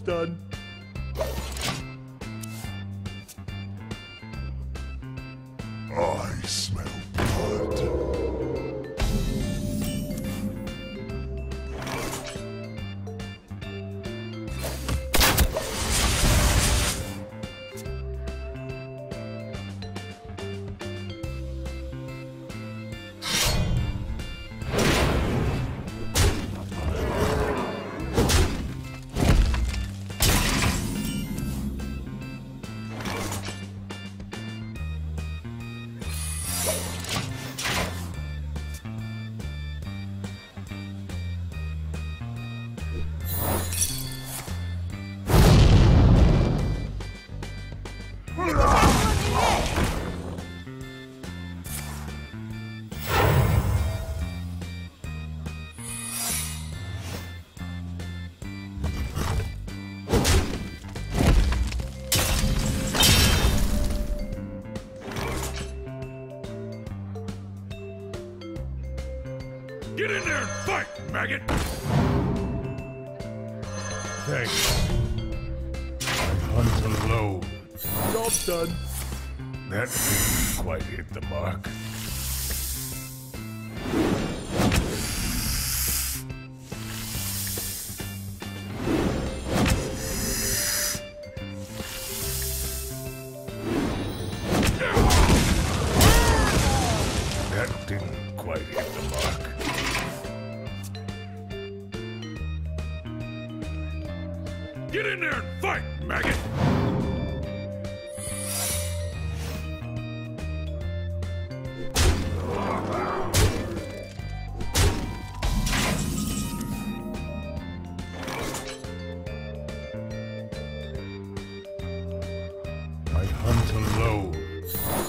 job's done. I smell blood. Get in there and fight, maggot! Thanks. I'm hunt alone. Job's done. That didn't quite hit the mark. That didn't quite hit the mark. Get in there and fight, maggot! I hunt alone.